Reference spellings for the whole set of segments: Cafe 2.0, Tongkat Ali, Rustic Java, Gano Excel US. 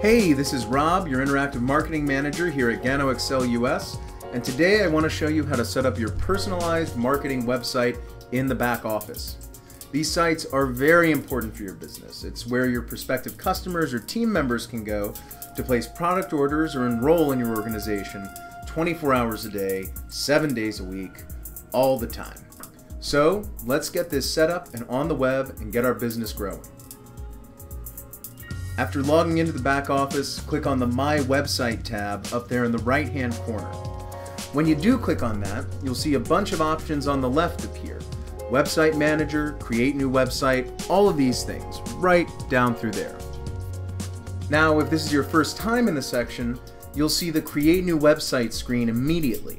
Hey, this is Rob, your Interactive Marketing Manager here at Gano Excel US, and today I want to show you how to set up your personalized marketing website in the back office. These sites are very important for your business. It's where your prospective customers or team members can go to place product orders or enroll in your organization 24 hours a day, 7 days a week, all the time. So let's get this set up and on the web and get our business growing. After logging into the back office, click on the My Website tab up there in the right-hand corner. When you do click on that, you'll see a bunch of options on the left appear. Website Manager, Create New Website, all of these things, right down through there. Now, if this is your first time in the section, you'll see the Create New Website screen immediately.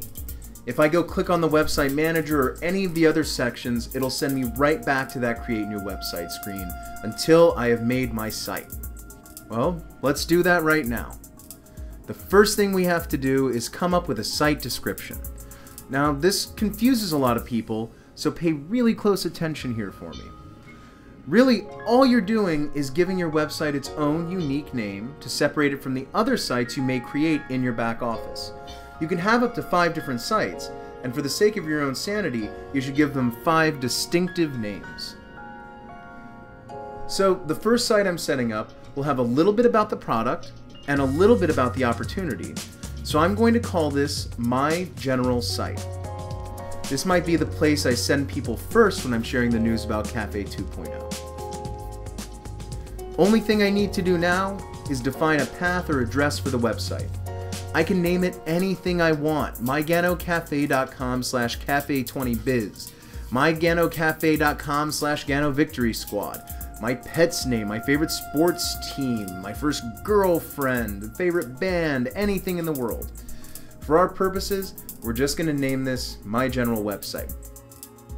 If I go click on the Website Manager or any of the other sections, it'll send me right back to that Create New Website screen until I have made my site. Well, let's do that right now. The first thing we have to do is come up with a site description. Now, this confuses a lot of people, so pay really close attention here for me. Really, all you're doing is giving your website its own unique name to separate it from the other sites you may create in your back office. You can have up to 5 different sites, and for the sake of your own sanity, you should give them 5 distinctive names. So the first site I'm setting up will have a little bit about the product and a little bit about the opportunity. So I'm going to call this My General Site. This might be the place I send people first when I'm sharing the news about Cafe 2.0. Only thing I need to do now is define a path or address for the website. I can name it anything I want. myganocafe.com/cafe20biz, myganocafe.com/Gano Victory Squad, my pet's name, my favorite sports team, my first girlfriend, favorite band, anything in the world. For our purposes, we're just going to name this My General Website.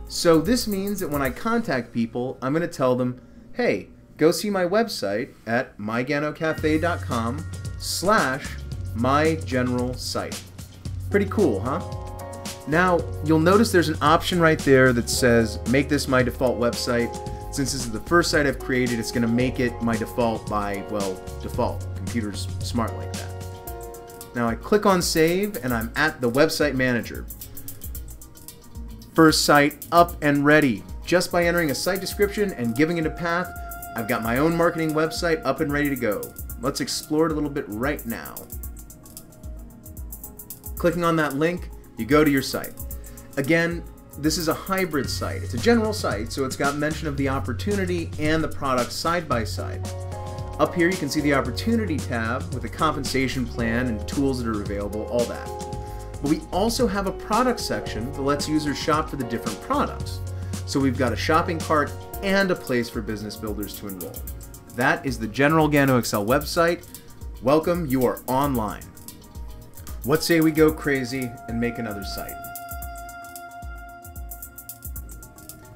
So this means that when I contact people, I'm going to tell them, hey, go see my website at myganocafe.com/mygeneralsite. Pretty cool, huh? Now, you'll notice there's an option right there that says, make this my default website. Since this is the first site I've created, it's going to make it my default by, well, default. Computer's smart like that. Now I click on Save, and I'm at the Website Manager. First site up and ready. Just by entering a site description and giving it a path, I've got my own marketing website up and ready to go. Let's explore it a little bit right now. Clicking on that link, you go to your site. Again, this is a hybrid site. It's a general site, so it's got mention of the opportunity and the product side by side. Up here you can see the Opportunity tab with the compensation plan and tools that are available, all that. But we also have a product section that lets users shop for the different products. So we've got a shopping cart and a place for business builders to enroll. That is the general Gano Excel website. Welcome, you are online. What say we go crazy and make another site?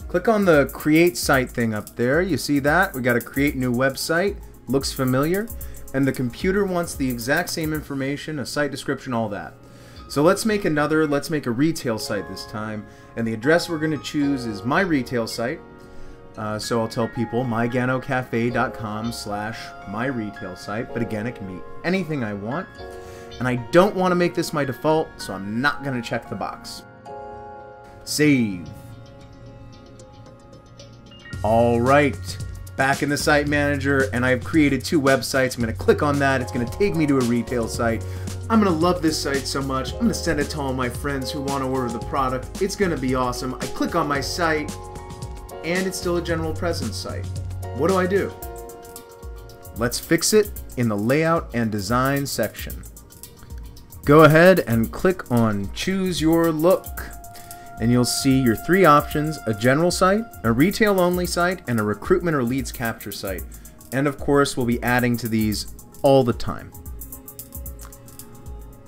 Click on the Create Site thing up there. You see that? We got a Create New Website. Looks familiar, and the computer wants the exact same information, a site description, all that. So let's make a retail site this time, and the address we're going to choose is my retail site. So I'll tell people myganocafe.com/myretailsite, but again, it can be anything I want. And I don't want to make this my default, so I'm not going to check the box. Save. All right. Back in the site manager, and I've created 2 websites. I'm going to click on that. It's going to take me to a retail site. I'm going to love this site so much. I'm going to send it to all my friends who want to order the product. It's going to be awesome. I click on my site, and it's still a general presence site. What do I do? Let's fix it in the layout and design section. Go ahead and click on Choose Your Look. And you'll see your 3 options: a general site, a retail only site, and a recruitment or leads capture site. And of course, we'll be adding to these all the time.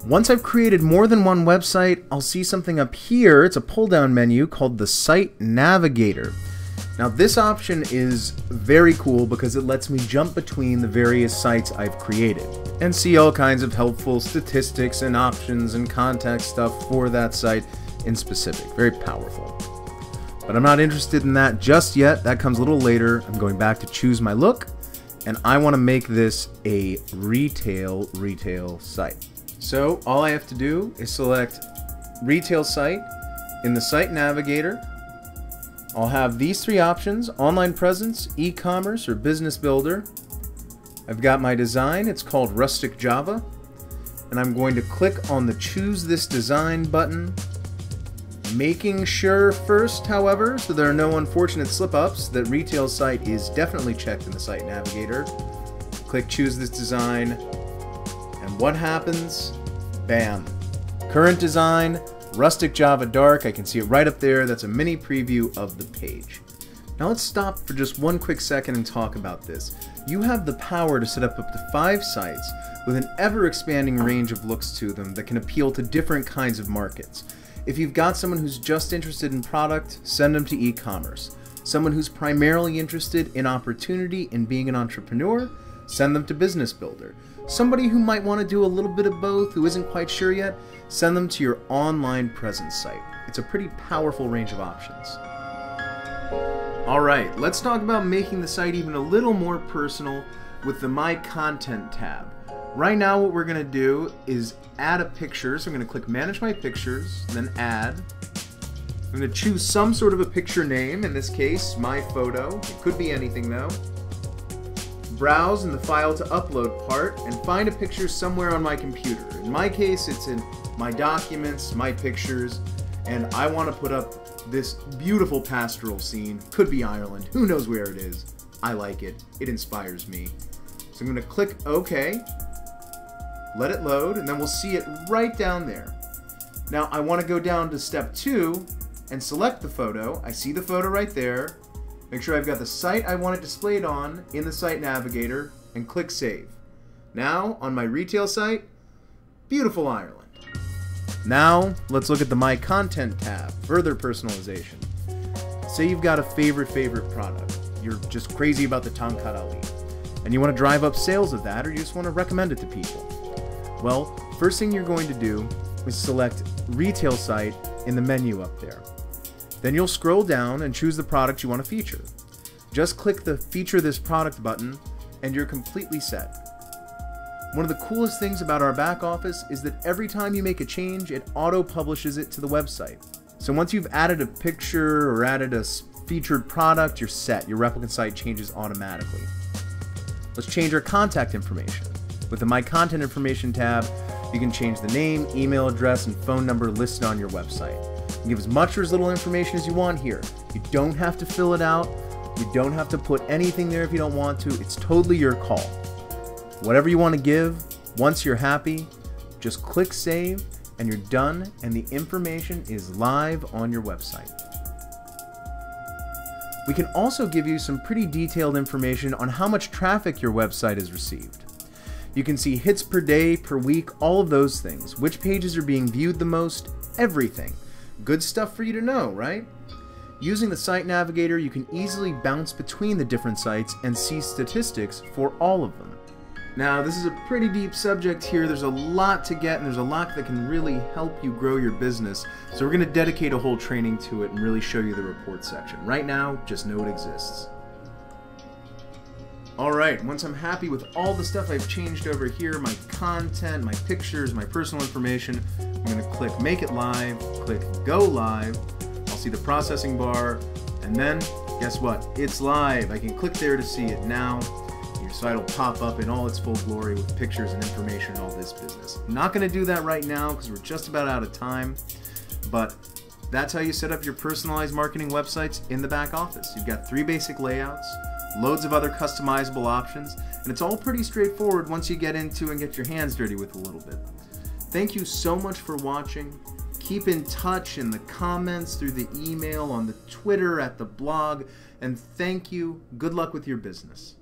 Once I've created more than one website, I'll see something up here. It's a pull down menu called the Site Navigator. Now this option is very cool because it lets me jump between the various sites I've created and see all kinds of helpful statistics and options and contact stuff for that site in specific. Very powerful. But I'm not interested in that just yet. That comes a little later. I'm going back to Choose My Look, and I want to make this a retail site. So all I have to do is select retail site. In the site navigator, I'll have these three options: online presence, e-commerce, or business builder. I've got my design, it's called Rustic Java, and I'm going to click on the choose this design button, making sure first, however, so there are no unfortunate slip-ups, that retail site is definitely checked in the site navigator. Click choose this design, and what happens? Bam! Current design, Rustic Java Dark. I can see it right up there. That's a mini preview of the page. Now let's stop for just one quick second and talk about this. You have the power to set up to 5 sites with an ever-expanding range of looks to them that can appeal to different kinds of markets. If you've got someone who's just interested in product, send them to e-commerce. Someone who's primarily interested in opportunity and being an entrepreneur, send them to Business Builder. Somebody who might want to do a little bit of both, who isn't quite sure yet, send them to your online presence site. It's a pretty powerful range of options. Alright, let's talk about making the site even a little more personal with the My Content tab. Right now what we're going to do is add a picture, so I'm going to click Manage My Pictures, then Add. I'm going to choose some sort of a picture name, in this case My Photo, it could be anything though. Browse in the File to Upload part and find a picture somewhere on my computer. In my case it's in My Documents, My Pictures, and I want to put up this beautiful pastoral scene. Could be Ireland, who knows where it is. I like it, it inspires me. So I'm going to click OK. Let it load, and then we'll see it right down there. Now I want to go down to step 2 and select the photo. I see the photo right there. Make sure I've got the site I want it displayed on in the site navigator and click save. Now on my retail site, beautiful Ireland. Now let's look at the My Content tab, further personalization. Say you've got a favorite product. You're just crazy about the Tongkat Ali and you want to drive up sales of that, or you just want to recommend it to people. Well, first thing you're going to do is select Retail Site in the menu up there. Then you'll scroll down and choose the product you want to feature. Just click the Feature This Product button and you're completely set. One of the coolest things about our back office is that every time you make a change, it auto-publishes it to the website. So once you've added a picture or added a featured product, you're set. Your replicant site changes automatically. Let's change our contact information. With the My Content Information tab, you can change the name, email address, and phone number listed on your website. You can give as much or as little information as you want here. You don't have to fill it out. You don't have to put anything there if you don't want to. It's totally your call. Whatever you want to give, once you're happy, just click save and you're done, and the information is live on your website. We can also give you some pretty detailed information on how much traffic your website has received. You can see hits per day, per week, all of those things. Which pages are being viewed the most, everything. Good stuff for you to know, right? Using the site navigator, you can easily bounce between the different sites and see statistics for all of them. Now, this is a pretty deep subject here. There's a lot to get, and there's a lot that can really help you grow your business. So we're going to dedicate a whole training to it and really show you the report section. Right now, just know it exists. Alright, once I'm happy with all the stuff I've changed over here, my content, my pictures, my personal information, I'm going to click Make It Live, click Go Live, I'll see the processing bar, and then, guess what? It's live! I can click there to see it now. Your site will pop up in all its full glory with pictures and information and all this business. I'm not going to do that right now because we're just about out of time, but that's how you set up your personalized marketing websites in the back office. You've got 3 basic layouts, loads of other customizable options, and it's all pretty straightforward once you get into and get your hands dirty with a little bit. Thank you so much for watching. Keep in touch in the comments, through the email, on the Twitter, at the blog, and thank you. Good luck with your business.